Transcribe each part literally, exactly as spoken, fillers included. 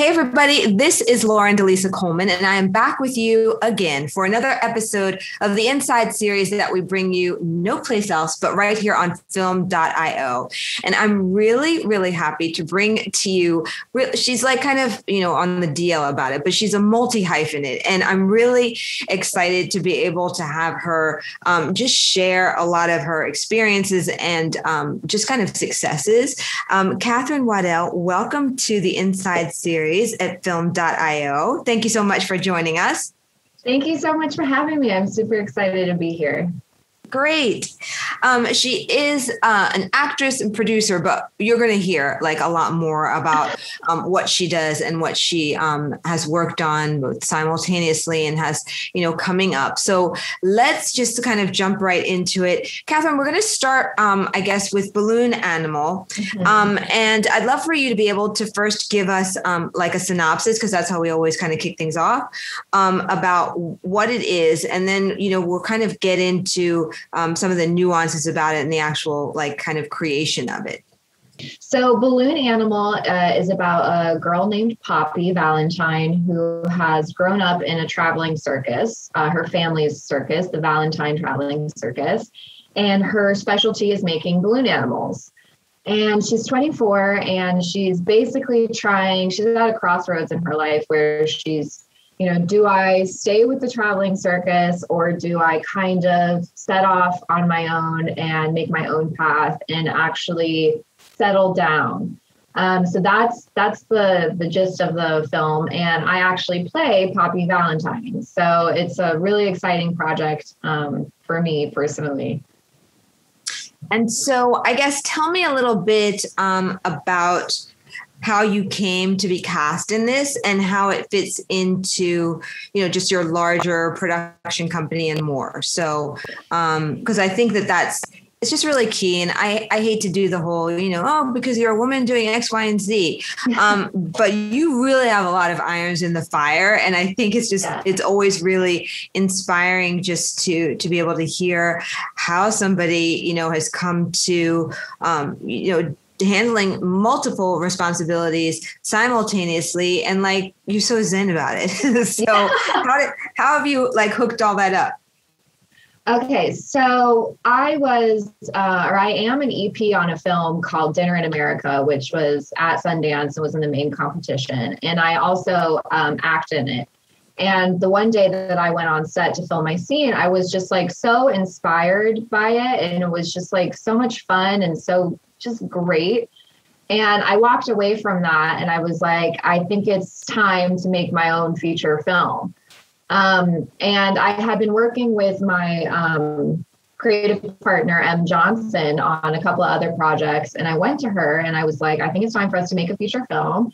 Hey, everybody, this is Lauren Delisa Coleman, and I am back with you again for another episode of the Inside series that we bring you no place else but right here on film dot io. And I'm really, really happy to bring to you, she's like kind of, you know, on the D L about it, but she's a multi-hyphenate. And I'm really excited to be able to have her um, just share a lot of her experiences and um, just kind of successes. Um, Katherine Waddell, welcome to the Inside series at film dot io. Thank you so much for joining us. Thank you so much for having me. I'm super excited to be here. Great. Um, she is uh, an actress and producer, but you're going to hear like a lot more about um, what she does and what she um, has worked on both simultaneously and has, you know, coming up. So let's just kind of jump right into it. Katherine, we're going to start, um, I guess, with Balloon Animal. Mm-hmm. Um, and I'd love for you to be able to first give us um, like a synopsis, because that's how we always kind of kick things off, um, about what it is. And then, you know, we'll kind of get into Um, some of the nuances about it and the actual like kind of creation of it. So Balloon Animal uh, is about a girl named Poppy Valentine who has grown up in a traveling circus, uh, her family's circus, the Valentine Traveling Circus, and her specialty is making balloon animals. And she's twenty-four and she's basically trying, she's at a crossroads in her life where she's you know, do I stay with the traveling circus or do I kind of set off on my own and make my own path and actually settle down? Um, so that's that's the, the gist of the film. And I actually play Poppy Valentine. So it's a really exciting project um, for me personally. And so I guess tell me a little bit um, about how you came to be cast in this and how it fits into, you know, just your larger production company and more. So, um, cause I think that that's, it's just really key. And I, I hate to do the whole, you know, oh, because you're a woman doing X, Y, and Z. Um, but you really have a lot of irons in the fire. And I think it's just, yeah. it's always really inspiring just to, to be able to hear how somebody, you know, has come to, um, you know, handling multiple responsibilities simultaneously, and like you're so zen about it. So yeah. how did, how have you like hooked all that up? Okay, so I was, uh, or I am an E P on a film called Dinner in America, which was at Sundance and was in the main competition, and I also um, act in it. And the one day that I went on set to film my scene, I was just like so inspired by it, and it was just like so much fun and so just great. And I walked away from that and I was like, I think it's time to make my own feature film. Um, and I had been working with my um, creative partner, M. Johnson, on a couple of other projects. And I went to her and I was like, I think it's time for us to make a feature film.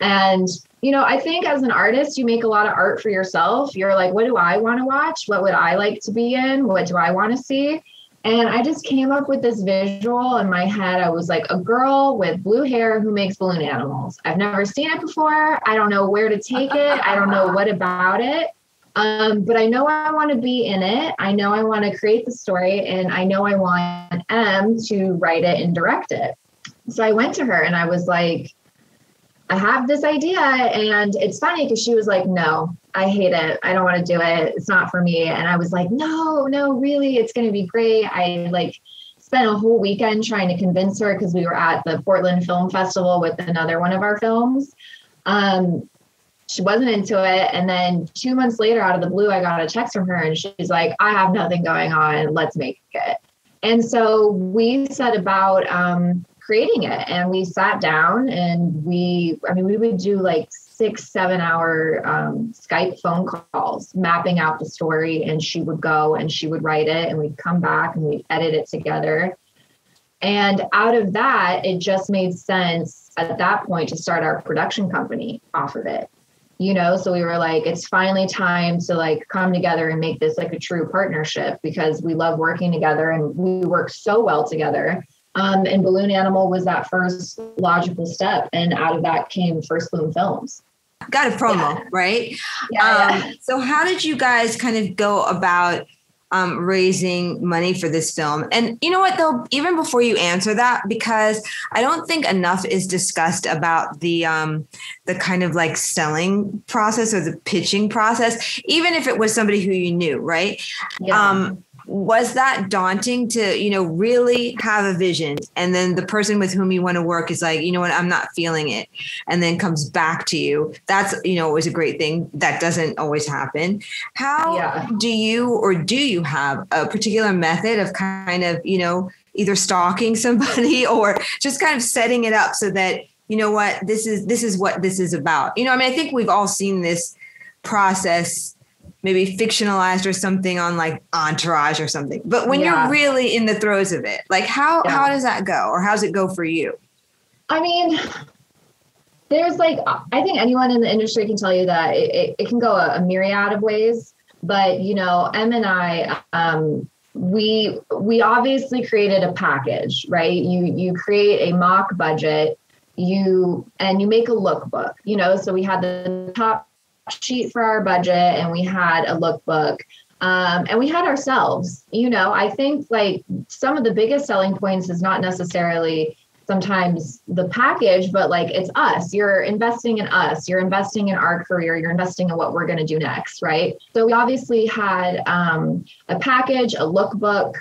And, you know, I think as an artist, you make a lot of art for yourself. You're like, what do I want to watch? What would I like to be in? What do I want to see? And I just came up with this visual in my head. I was like, a girl with blue hair who makes balloon animals. I've never seen it before. I don't know where to take it. I don't know what about it. Um, but I know I want to be in it. I know I want to create the story. And I know I want M to write it and direct it. So I went to her and I was like, I have this idea. And it's funny because she was like, no, I hate it. I don't want to do it. It's not for me. And I was like, no, no, really, it's going to be great. I like spent a whole weekend trying to convince her because we were at the Portland Film Festival with another one of our films. Um, she wasn't into it. And then two months later, out of the blue, I got a text from her and she's like, I have nothing going on. Let's make it. And so we set about um, creating it. And we sat down and we, I mean, we would do like six, seven hour um, Skype phone calls, mapping out the story. And she would go and she would write it and we'd come back and we'd edit it together. And out of that, it just made sense at that point to start our production company off of it. You know, so we were like, it's finally time to like come together and make this like a true partnership because we love working together and we work so well together. Um, and Balloon Animal was that first logical step. And out of that came First Bloom Films. Got a promo, yeah. right? Yeah, um, yeah. So how did you guys kind of go about um, raising money for this film. And you know what, though, even before you answer that, because I don't think enough is discussed about the um, the kind of like selling process or the pitching process, even if it was somebody who you knew, right? Yeah. Um, was that daunting to, you know, really have a vision and then the person with whom you want to work is like, you know what, I'm not feeling it, and then comes back to you? That's, you know, always a great thing. That doesn't always happen. How yeah. do you, or do you have a particular method of kind of, you know, either stalking somebody or just kind of setting it up so that, you know what, this is, this is what this is about? You know, I mean, I think we've all seen this process maybe fictionalized or something on like Entourage or something. But when yeah. you're really in the throes of it, like how, yeah. how does that go? Or how's it go for you? I mean, there's like, I think anyone in the industry can tell you that it, it can go a, a myriad of ways, but you know, Em and I, um, we, we obviously created a package, right? You, you create a mock budget, you, and you make a lookbook, you know? So we had the top sheet for our budget and we had a lookbook, um, and we had ourselves. You know, I think like some of the biggest selling points is not necessarily sometimes the package, but like it's us. You're investing in us, you're investing in our career, you're investing in what we're going to do next, right? So we obviously had um, a package, a lookbook,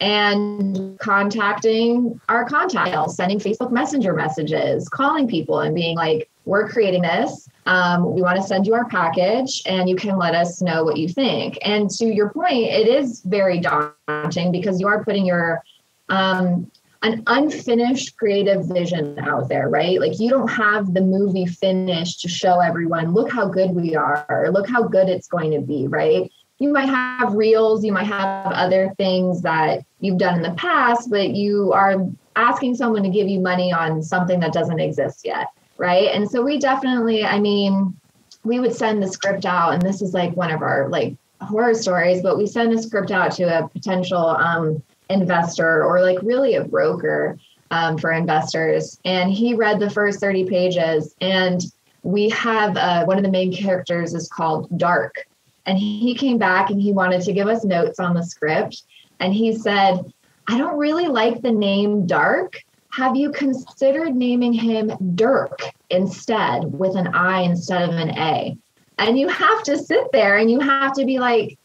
and contacting our contacts, sending Facebook Messenger messages, calling people and being like, we're creating this. Um, we want to send you our package and you can let us know what you think. And to your point, it is very daunting because you are putting your, um, an unfinished creative vision out there, right? Like you don't have the movie finished to show everyone, look how good we are, or look how good it's going to be, right? You might have reels, you might have other things that you've done in the past, but you are asking someone to give you money on something that doesn't exist yet. Right. And so we definitely, I mean, we would send the script out, and this is like one of our like horror stories, but we send the script out to a potential um, investor, or like really a broker um, for investors. And he read the first thirty pages, and we have uh, one of the main characters is called Dark. And he came back and he wanted to give us notes on the script. And he said, I don't really like the name Dark. Have you considered naming him Dirk instead, with an I instead of an A? And you have to sit there and you have to be like,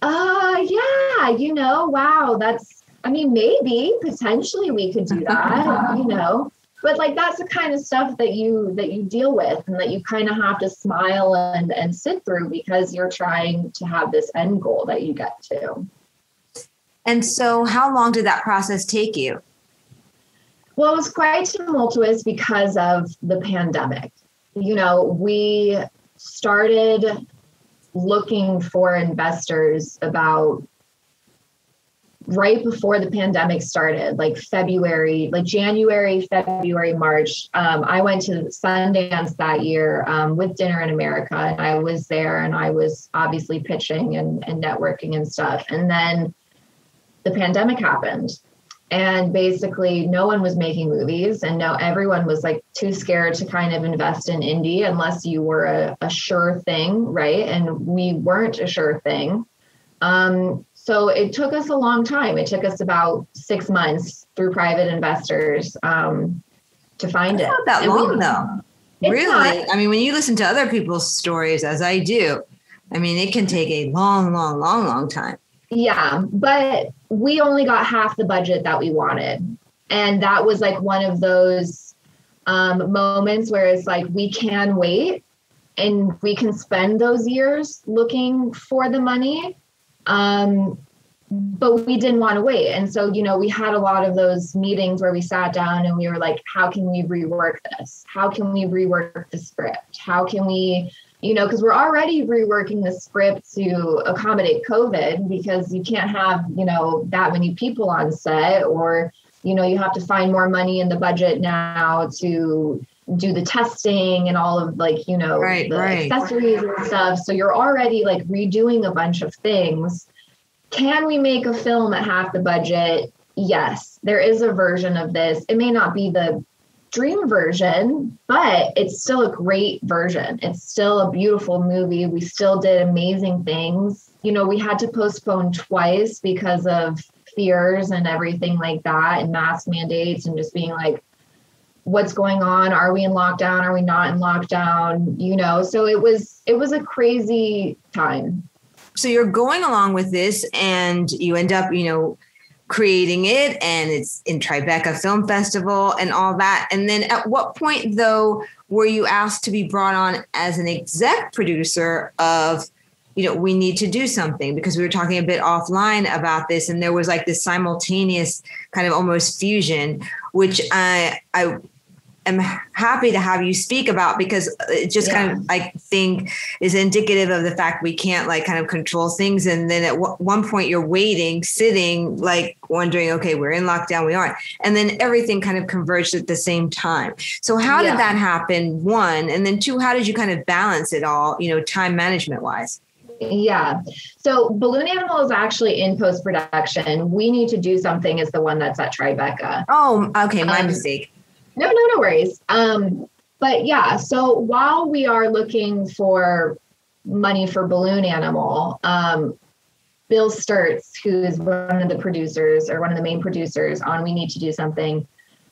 uh, yeah, you know, wow, that's, I mean, maybe potentially we could do that, you know, but like, that's the kind of stuff that you, that you deal with and that you kind of have to smile and, and sit through because you're trying to have this end goal that you get to. And so how long did that process take you? Well, it was quite tumultuous because of the pandemic. You know, we started looking for investors about right before the pandemic started, like February, like January, February, March. Um, I went to Sundance that year um, with Dinner in America, and I was there and I was obviously pitching and, and networking and stuff. And then the pandemic happened. And basically no one was making movies, and now everyone was like too scared to kind of invest in indie unless you were a, a sure thing, right? And we weren't a sure thing. Um, so it took us a long time. It took us about six months through private investors um, to find it. It's not that long though. Really? I mean, when you listen to other people's stories, as I do, I mean, it can take a long, long, long, long time. Yeah, but we only got half the budget that we wanted. And that was like one of those um, moments where it's like, we can wait and we can spend those years looking for the money. Um, but we didn't want to wait. And so, you know, we had a lot of those meetings where we sat down and we were like, how can we rework this? How can we rework the script? How can we... You know, because we're already reworking the script to accommodate COVID, because you can't have, you know, that many people on set, or, you know, you have to find more money in the budget now to do the testing and all of like, you know, right, the right. accessories and stuff. So you're already like redoing a bunch of things. Can we make a film at half the budget? Yes, there is a version of this. It may not be the extreme version, but it's still a great version. It's still a beautiful movie. We still did amazing things. You know, we had to postpone twice because of fears and everything like that, and mask mandates, and just being like, what's going on? Are we in lockdown? Are we not in lockdown? You know, so it was, it was a crazy time. So you're going along with this and you end up, you know, creating it, and it's in Tribeca Film Festival and all that. And then at what point though, were you asked to be brought on as an exec producer of, you know, We Need to Do Something? Because we were talking a bit offline about this, and there was like this simultaneous kind of almost fusion, which I, I, I'm happy to have you speak about, because it just yeah. kind of, I think, is indicative of the fact we can't like kind of control things. And then at w- one point you're waiting, sitting, like wondering, okay, we're in lockdown, we aren't. And then everything kind of converged at the same time. So how yeah. did that happen? One, and then two, how did you kind of balance it all, you know, time management wise? Yeah. So Balloon Animal is actually in post-production. We Need to Do Something is the one that's at Tribeca. Oh, okay. My um, mistake. No, no, no worries. Um, but yeah, so while we are looking for money for Balloon Animal, um, Bill Sturtz, who is one of the producers or one of the main producers on We Need to Do Something,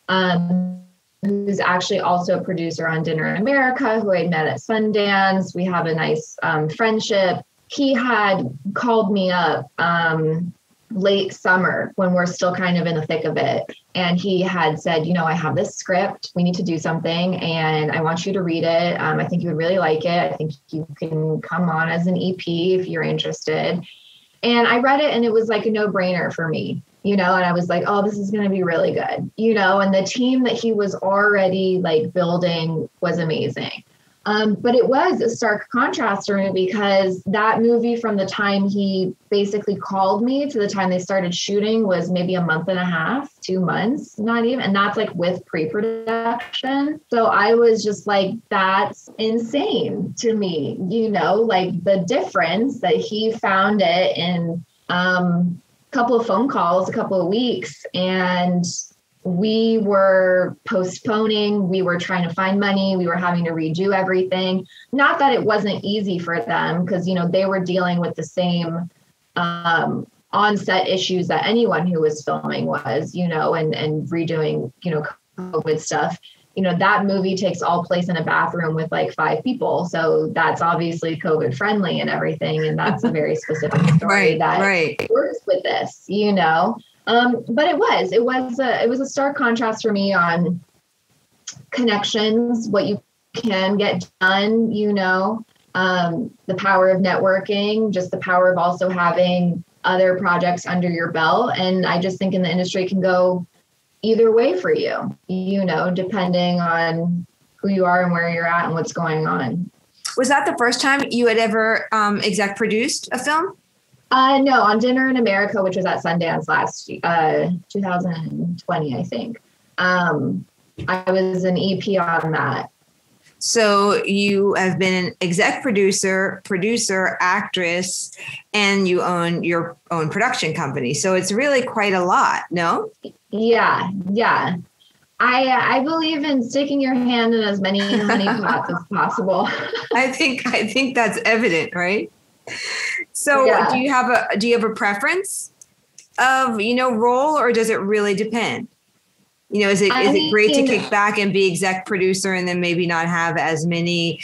um, who's actually also a producer on Dinner in America, who I met at Sundance. We have a nice um, friendship. He had called me up um, late summer when we're still kind of in the thick of it. And he had said, you know, I have this script, We Need to Do Something, and I want you to read it. Um, I think you would really like it. I think you can come on as an E P if you're interested. And I read it, and it was like a no-brainer for me, you know, and I was like, oh, this is going to be really good, you know, and the team that he was already like building was amazing. Um, but it was a stark contrast for me, because that movie, from the time he basically called me to the time they started shooting, was maybe a month and a half, two months, not even. And that's like with pre-production. So I was just like, that's insane to me, you know, like the difference that he found it in um, a couple of phone calls, a couple of weeks. And we were postponing, we were trying to find money, we were having to redo everything. Not that it wasn't easy for them, because, you know, they were dealing with the same um, on-set issues that anyone who was filming was, you know, and, and redoing, you know, COVID stuff. You know, that movie takes all place in a bathroom with like five people. So that's obviously COVID friendly and everything. And that's a very specific story right, that right. works with this, you know. Um, but it was, it was a, it was a stark contrast for me on connections, what you can get done, you know, um, the power of networking, just the power of also having other projects under your belt. And I just think in the industry it can go either way for you, you know, depending on who you are and where you're at and what's going on. Was that the first time you had ever, um, exec produced a film? Uh, no, on Dinner in America, which was at Sundance last uh, two thousand twenty, I think. Um, I was an E P on that. So you have been an exec producer, producer, actress, and you own your own production company. So it's really quite a lot, no? Yeah, yeah. I, I believe in sticking your hand in as many honey pots as possible. I think I think that's evident, right? So yeah. do you have a, do you have a preference of, you know, role, or does it really depend? You know, is it, I is mean, it great to kick back and be exec producer and then maybe not have as many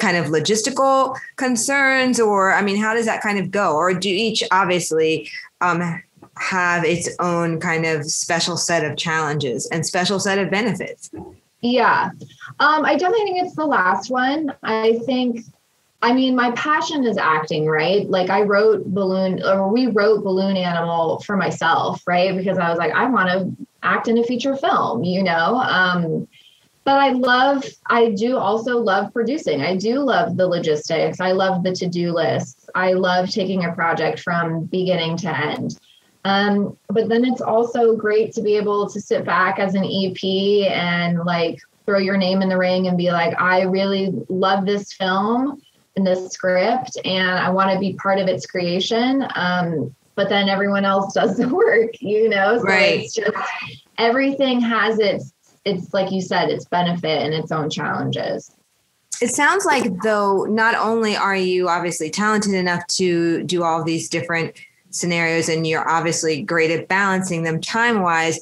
kind of logistical concerns? Or, I mean, how does that kind of go? Or do each obviously um, have its own kind of special set of challenges and special set of benefits? Yeah. Um, I definitely think it's the last one. I think, I mean, my passion is acting, right? Like I wrote Balloon, or we wrote Balloon Animal for myself, right? Because I was like, I want to act in a feature film, you know? Um, but I love, I do also love producing. I do love the logistics. I love the to-do lists. I love taking a project from beginning to end. Um, but then it's also great to be able to sit back as an E P and like throw your name in the ring and be like, I really love this film in the script, and I want to be part of its creation. Um, but then everyone else does the work, you know, so right. It's just, everything has its it's like you said, it's benefit and its own challenges. It sounds like, though, not only are you obviously talented enough to do all these different scenarios, and you're obviously great at balancing them time-wise,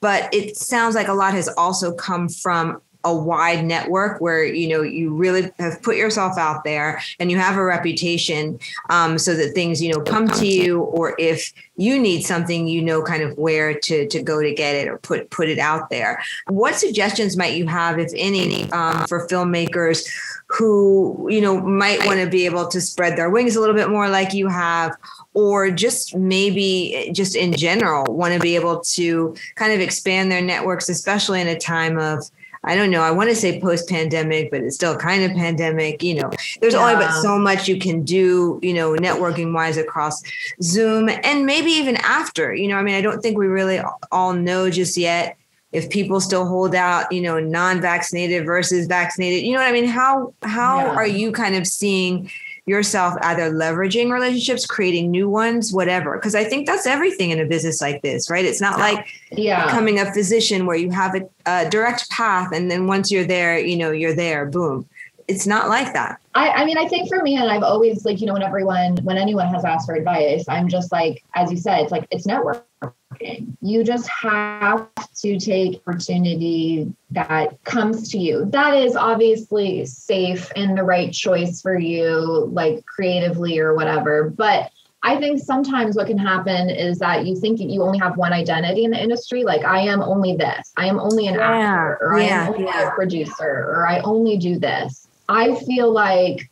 but it sounds like a lot has also come from a wide network where, you know, you really have put yourself out there and you have a reputation, um, so that things, you know, come to you, or if you need something, you know, kind of where to to go to get it or put put it out there. What suggestions might you have, if any, um, for filmmakers who, you know, might want to be able to spread their wings a little bit more like you have, or just maybe just in general want to be able to kind of expand their networks, especially in a time of, I don't know, I want to say post-pandemic, but it's still kind of pandemic, you know, there's yeah. only but so much you can do, you know, networking wise across Zoom, and maybe even after, you know, I mean, I don't think we really all know just yet if people still hold out, you know, non-vaccinated versus vaccinated, you know what I mean? How, how yeah. are you kind of seeing yourself either leveraging relationships, creating new ones, whatever? Because I think that's everything in a business like this, right? It's not like yeah. becoming a physician where you have a, a direct path, and then once you're there, you know, you're there, boom. It's not like that. I, I mean, I think for me, and I've always, like, you know, when everyone, when anyone has asked for advice, I'm just like, as you said, it's like, it's networking. You just have to take opportunity that comes to you. That is obviously safe and the right choice for you, like creatively or whatever. But I think sometimes what can happen is that you think you only have one identity in the industry. Like, I am only this, I am only an yeah. actor, or yeah. I am only yeah. a producer, or I only do this. I feel like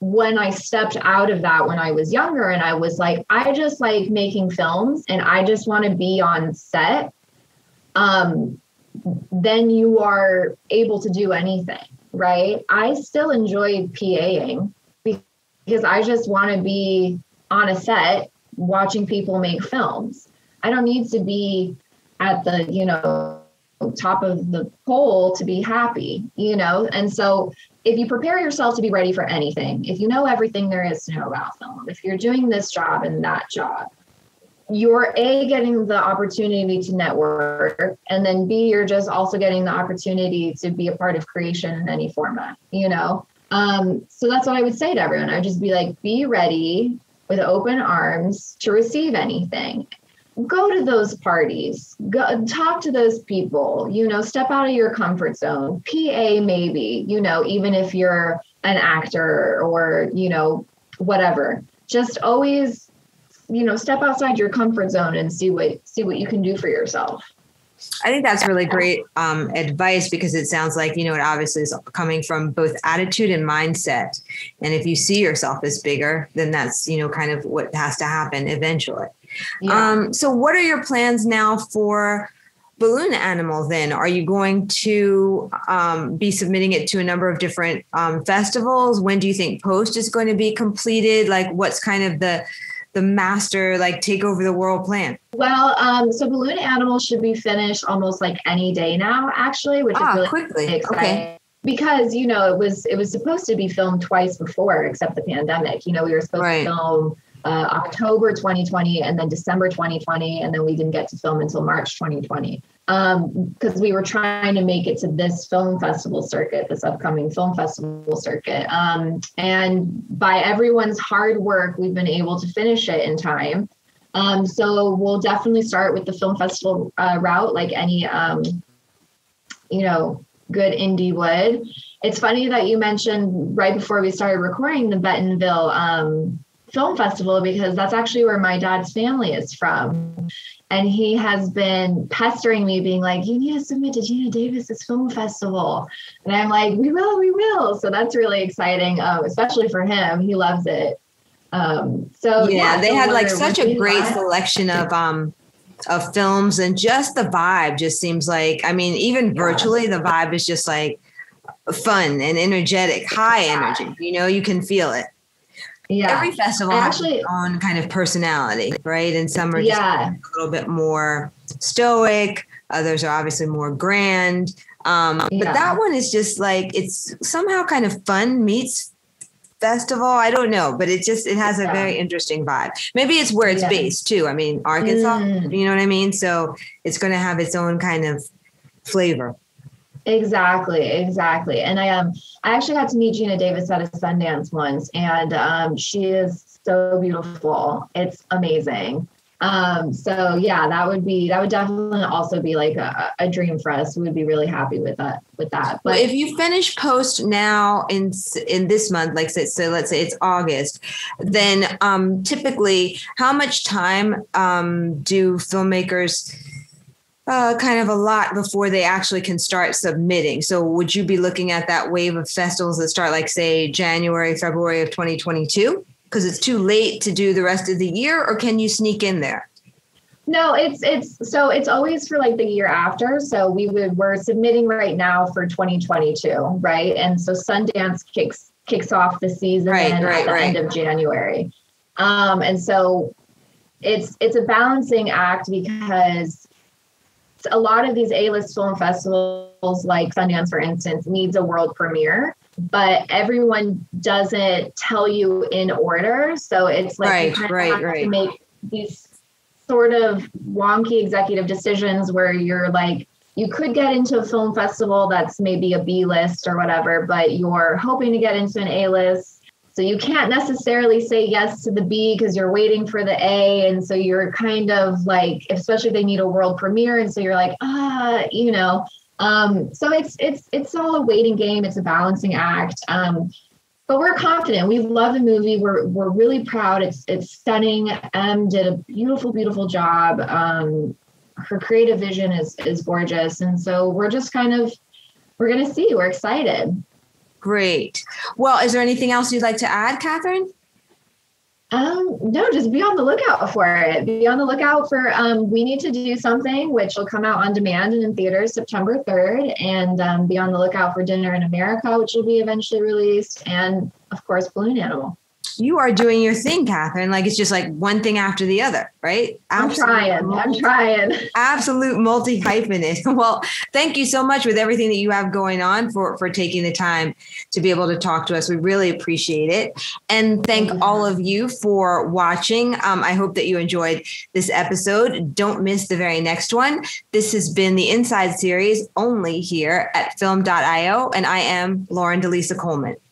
when I stepped out of that when I was younger, and I was like, I just like making films and I just want to be on set, um, then you are able to do anything, right? I still enjoy P A ing because I just want to be on a set watching people make films. I don't need to be at the, you know, top of the pole to be happy, you know? And so if you prepare yourself to be ready for anything, if you know everything there is to know about film, if you're doing this job and that job, you're A, getting the opportunity to network, and then B, you're just also getting the opportunity to be a part of creation in any format, you know? Um, so that's what I would say to everyone. I'd just be like, be ready with open arms to receive anything. Go to those parties, go talk to those people, you know, step out of your comfort zone, P A maybe, you know, even if you're an actor or, you know, whatever, just always, you know, step outside your comfort zone and see what, see what you can do for yourself. I think that's really great um, advice, because it sounds like, you know, it obviously is coming from both attitude and mindset. And if you see yourself as bigger, then that's, you know, kind of what has to happen eventually. Yeah. Um, so what are your plans now for Balloon Animal then? Are you going to um, be submitting it to a number of different um, festivals? When do you think post is going to be completed? Like, what's kind of the the master, like, take over the world plan? Well, um, so Balloon Animal should be finished almost like any day now, actually, which ah, is really quickly. Exciting. Okay. Because, you know, it was it was supposed to be filmed twice before, except the pandemic. You know, we were supposed right. to film Uh, October twenty twenty and then December twenty twenty. And then we didn't get to film until March twenty twenty. Um, because we were trying to make it to this film festival circuit, this upcoming film festival circuit. Um, and by everyone's hard work, we've been able to finish it in time. Um, so we'll definitely start with the film festival uh, route, like any, um, you know, good indie would. It's funny that you mentioned right before we started recording the Bentonville, um, Film Festival, because that's actually where my dad's family is from. And he has been pestering me, being like, you need to submit to Gina Davis's Film Festival. And I'm like, we will, we will. So that's really exciting, um, especially for him. He loves it. Um, so yeah, yeah they so had like such a great that. selection of um, of films, and just the vibe just seems like, I mean, even yeah. virtually, the vibe is just like fun and energetic, high yeah. energy, you know, you can feel it. Yeah. Every festival and has actually, its own kind of personality, right? And some are just yeah. kind of a little bit more stoic. Others are obviously more grand. Um, yeah. But that one is just like, it's somehow kind of fun meets festival. I don't know, but it just, it has a yeah. very interesting vibe. Maybe it's where it's yeah. based too. I mean, Arkansas, mm. you know what I mean? So it's going to have its own kind of flavor. Exactly, exactly. And I um I actually got to meet Gina Davis at a Sundance once, and um she is so beautiful. It's amazing. Um so yeah, that would be that would definitely also be like a, a dream for us. We would be really happy with that with that. But well, if you finish post now in in this month, like so, so let's say it's August, then um typically how much time um do filmmakers Uh, kind of a lot before they actually can start submitting? So would you be looking at that wave of festivals that start like, say, January, February of twenty twenty-two? Because it's too late to do the rest of the year, or can you sneak in there? No, it's it's so it's always for like the year after. So we would we're submitting right now for twenty twenty-two, right? And so Sundance kicks kicks off the season right, right, at the right. end of January. Um, and so it's it's a balancing act, because a lot of these A-list film festivals, like Sundance, for instance, needs a world premiere, but everyone doesn't tell you in order. So it's like right, you kind of right, have right. to make these sort of wonky executive decisions where you're like, you could get into a film festival that's maybe a B-list or whatever, but you're hoping to get into an A-list. So you can't necessarily say yes to the B because you're waiting for the A. And so you're kind of like, especially if they need a world premiere. And so you're like, ah, you know, um, so it's, it's, it's all a waiting game. It's a balancing act. Um, but we're confident. We love the movie. We're, we're really proud. It's, it's stunning. Em did a beautiful, beautiful job. Um, her creative vision is, is gorgeous. And so we're just kind of, we're going to see, we're excited. Great. Well, is there anything else you'd like to add, Katherine? Um, no, just be on the lookout for it. Be on the lookout for um, We Need to Do Something, which will come out on demand and in theaters September third. And um, be on the lookout for Dinner in America, which will be eventually released. And, of course, Balloon Animal. You are doing your thing, Katherine. Like, it's just like one thing after the other, right? Absolute I'm trying. Multi- I'm trying. Absolute multi-hyphenate. Well, thank you so much with everything that you have going on for, for taking the time to be able to talk to us. We really appreciate it. And thank mm-hmm. all of you for watching. Um, I hope that you enjoyed this episode. Don't miss the very next one. This has been the Inside Series, only here at film dot io. And I am Lauren Delisa Coleman.